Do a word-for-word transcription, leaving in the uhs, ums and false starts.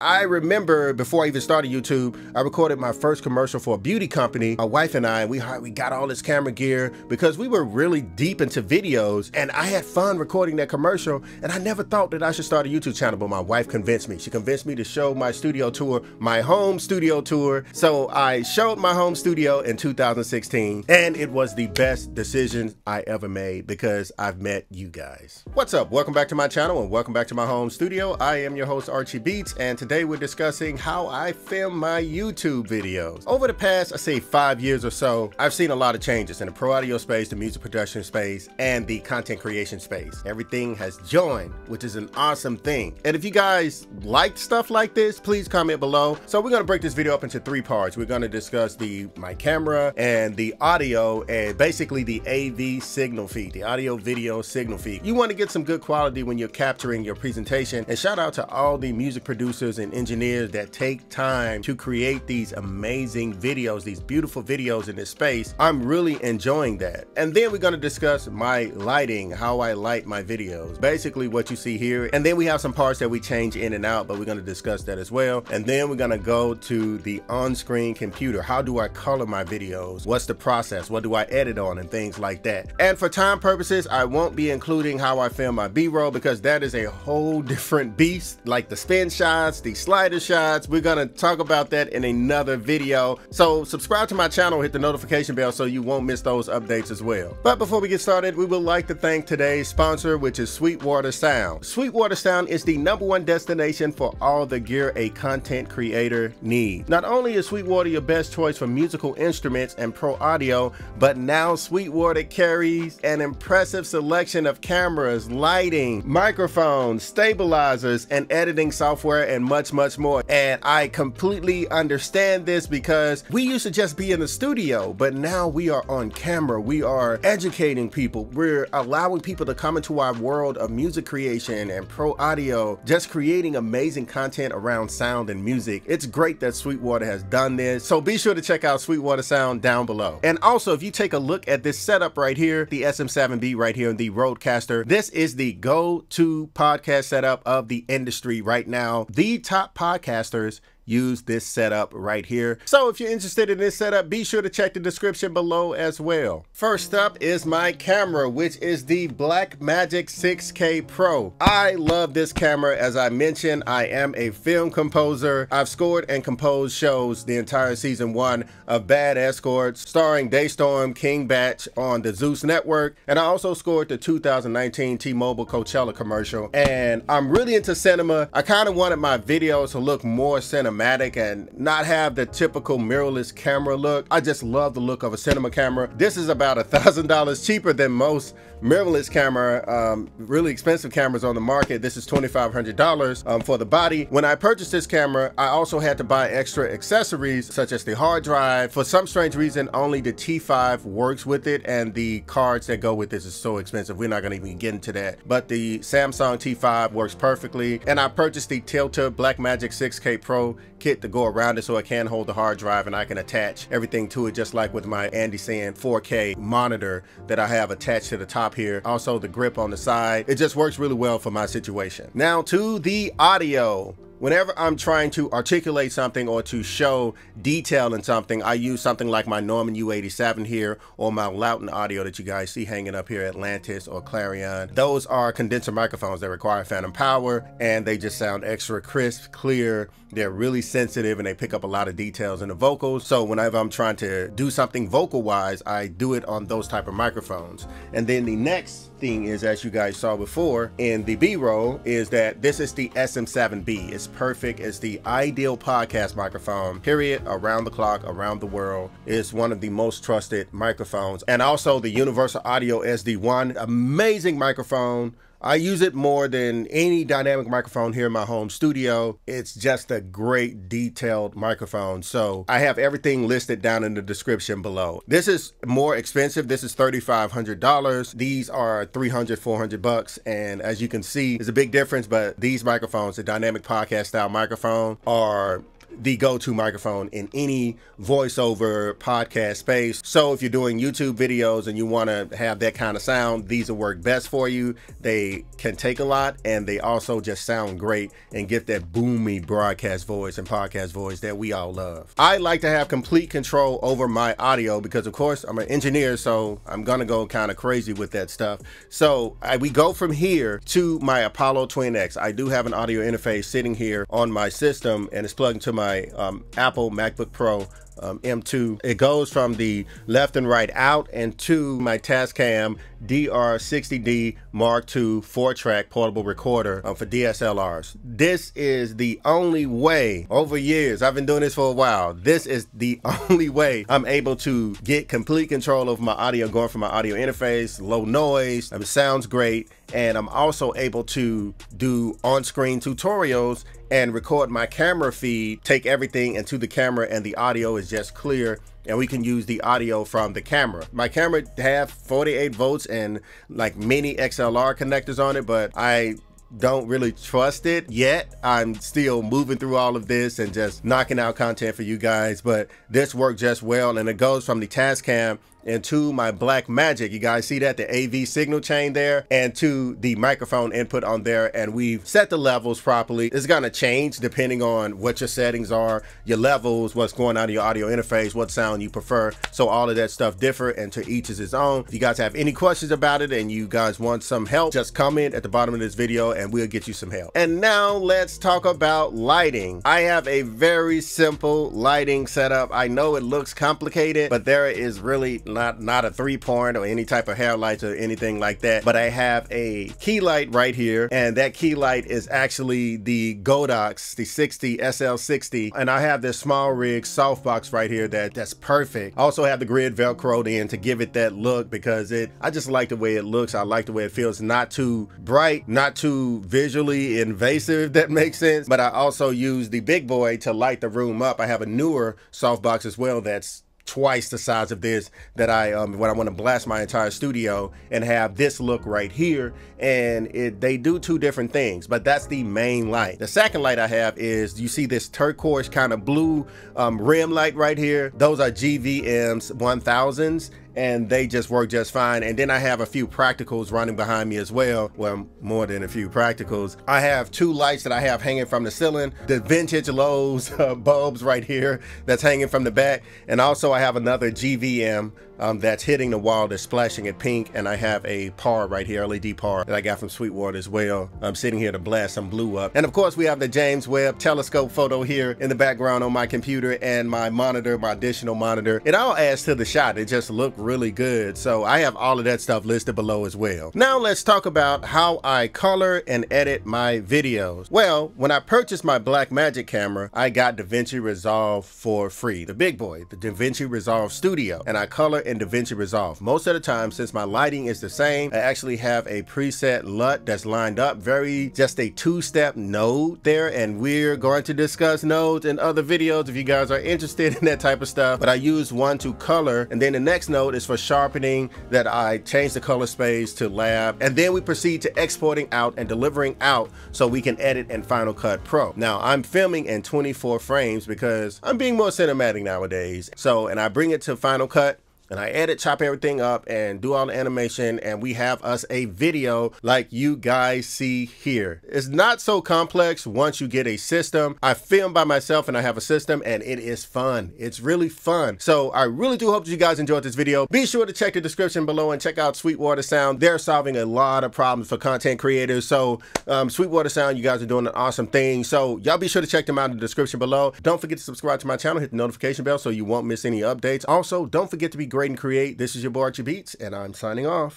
I remember before I even started YouTube, I recorded my first commercial for a beauty company. My wife and I, we, we got all this camera gear because we were really deep into videos, and I had fun recording that commercial, and I never thought that I should start a YouTube channel, but my wife convinced me. She convinced me to show my studio tour, my home studio tour. So I showed my home studio in two thousand sixteen, and it was the best decision I ever made because I've met you guys. What's up? Welcome back to my channel and welcome back to my home studio. I am your host, Archie Beatz, and today Today we're discussing how I film my YouTube videos. Over the past, I say five years or so, I've seen a lot of changes in the pro audio space, the music production space, and the content creation space. Everything has joined, which is an awesome thing. And if you guys liked stuff like this, please comment below. So we're gonna break this video up into three parts. We're gonna discuss the my camera and the audio and basically the A V signal feed, the audio video signal feed. You wanna get some good quality when you're capturing your presentation. And shout out to all the music producers and engineers that take time to create these amazing videos, these beautiful videos in this space. I'm really enjoying that. And then we're gonna discuss my lighting, how I light my videos, basically what you see here. And then we have some parts that we change in and out, but we're gonna discuss that as well. And then we're gonna go to the on-screen computer. How do I color my videos? What's the process? What do I edit on and things like that? And for time purposes, I won't be including how I film my B-roll because that is a whole different beast, like the spin shots, the slider shots. We're gonna talk about that in another video. So subscribe to my channel, hit the notification bell so you won't miss those updates as well. But before we get started, we would like to thank today's sponsor, which is Sweetwater Sound. Sweetwater Sound is the number one destination for all the gear a content creator needs. Not only is Sweetwater your best choice for musical instruments and pro audio, but now Sweetwater carries an impressive selection of cameras, lighting, microphones, stabilizers, and editing software and much Much, much more. And I completely understand this because we used to just be in the studio, but now we are on camera. We are educating people. We're allowing people to come into our world of music creation and pro audio, just creating amazing content around sound and music. It's great that Sweetwater has done this. So be sure to check out Sweetwater Sound down below. And also, if you take a look at this setup right here, the S M seven B right here and the Rodecaster, this is the go-to podcast setup of the industry right now. The top podcasters use this setup right here. So if you're interested in this setup, be sure to check the description below as well. First up is my camera, which is the Blackmagic six K Pro. I love this camera. As I mentioned, I am a film composer. I've scored and composed shows the entire season one of Bad Escorts, starring Daystorm King Batch on the Zeus Network. And I also scored the two thousand nineteen T-Mobile Coachella commercial. And I'm really into cinema. I kind of wanted my videos to look more cinematic and not have the typical mirrorless camera look. I just love the look of a cinema camera. This is about a thousand dollars cheaper than most mirrorless camera, um, really expensive cameras on the market. This is twenty-five hundred dollars um, for the body. When I purchased this camera, I also had to buy extra accessories such as the hard drive. For some strange reason, only the T five works with it, and the cards that go with this is so expensive. We're not gonna even get into that. But the Samsung T five works perfectly. And I purchased the Tilta Blackmagic six K Pro kit to go around it so it can hold the hard drive and I can attach everything to it, just like with my Andysan four K monitor that I have attached to the top here. Also the grip on the side. It just works really well for my situation. Now to the audio. Whenever I'm trying to articulate something or to show detail in something, I use something like my Neumann U eighty-seven here or my Lauten Audio that you guys see hanging up here, Atlantis or Clarion. Those are condenser microphones that require phantom power, and they just sound extra crisp, clear. They're really sensitive and they pick up a lot of details in the vocals. So whenever I'm trying to do something vocal wise, I do it on those type of microphones. And then the next thing is, as you guys saw before in the B-roll, is that this is the S M seven B. It's perfect. It's the ideal podcast microphone, period, around the clock, around the world. It's one of the most trusted microphones. And also the Universal Audio S D one, amazing microphone. I use it more than any dynamic microphone here in my home studio. It's just a great detailed microphone. So I have everything listed down in the description below. This is more expensive. This is thirty-five hundred dollars. These are three hundred, four hundred bucks. And as you can see, there's a big difference, but these microphones, the dynamic podcast style microphone, are the go-to microphone in any voiceover podcast space. So if you're doing YouTube videos and you want to have that kind of sound, these will work best for you. They can take a lot, and they also just sound great and get that boomy broadcast voice and podcast voice that we all love. I like to have complete control over my audio because, of course, I'm an engineer, so I'm gonna go kind of crazy with that stuff. So I, we go from here to my Apollo Twin X. I do have an audio interface sitting here on my system, and it's plugged into my um, Apple MacBook Pro Um, M two. It goes from the left and right out and to my Tascam D R sixty D Mark two four track portable recorder um, for D S L Rs. This is the only way, over years, I've been doing this for a while, this is the only way I'm able to get complete control of my audio, going from my audio interface, low noise, it sounds great, and I'm also able to do on-screen tutorials and record my camera feed, take everything into the camera, and the audio is just clear, and we can use the audio from the camera. My camera have forty-eight volts and like mini X L R connectors on it, but I don't really trust it yet. I'm still moving through all of this and just knocking out content for you guys, but this worked just well, and it goes from the Tascam into my Blackmagic. You guys see that, the A V signal chain there, and to the microphone input on there, and we've set the levels properly. It's gonna change depending on what your settings are, your levels, what's going on in your audio interface, what sound you prefer. So all of that stuff differ, and to each is its own. If you guys have any questions about it and you guys want some help, just comment at the bottom of this video and we'll get you some help. And now let's talk about lighting. I have a very simple lighting setup. I know it looks complicated, but there is really Not, not a three point or any type of hair lights or anything like that, but I have a key light right here, and that key light is actually the Godox, the sixty S L sixty, and I have this Small Rig softbox right here that that's perfect. I also have the grid velcroed in to give it that look, because it I just like the way it looks. I like the way it feels, not too bright, not too visually invasive, if that makes sense. But I also use the big boy to light the room up. I have a newer softbox as well that's twice the size of this, that I um, when I want to blast my entire studio and have this look right here. And it they do two different things, but that's the main light. The second light I have is, you see this turquoise kind of blue um, rim light right here. Those are G V Ms one thousands, and they just work just fine. And then I have a few practicals running behind me as well. Well, more than a few practicals. I have two lights that I have hanging from the ceiling, the vintage Lowe's uh, bulbs right here that's hanging from the back. And also I have another G V M um, that's hitting the wall, that's splashing at pink. And I have a P A R right here, L E D P A R, that I got from Sweetwater as well. I'm sitting here to blast some blue up. And of course we have the James Webb telescope photo here in the background on my computer, and my monitor, my additional monitor. It all adds to the shot. It just looked really really good. So I have all of that stuff listed below as well. Now let's talk about how I color and edit my videos. Well, when I purchased my Blackmagic camera, I got DaVinci Resolve for free, the big boy, the DaVinci Resolve Studio, and I color in DaVinci Resolve. Most of the time, since my lighting is the same, I actually have a preset LUT that's lined up, very just a two-step node there, and we're going to discuss nodes in other videos if you guys are interested in that type of stuff. But I use one to color, and then the next node is is for sharpening, that I change the color space to lab, and then we proceed to exporting out and delivering out so we can edit in Final Cut Pro. Now I'm filming in twenty-four frames because I'm being more cinematic nowadays. So, and I bring it to Final Cut, and I edit, chop everything up, and do all the animation, and we have us a video like you guys see here. It's not so complex once you get a system. I film by myself and I have a system, and it is fun. It's really fun. So I really do hope that you guys enjoyed this video. Be sure to check the description below and check out Sweetwater Sound. They're solving a lot of problems for content creators. So um, Sweetwater Sound, you guys are doing an awesome thing. So y'all be sure to check them out in the description below. Don't forget to subscribe to my channel, hit the notification bell so you won't miss any updates. Also, don't forget to be great and create. This is your boy Archie Beatz, and I'm signing off.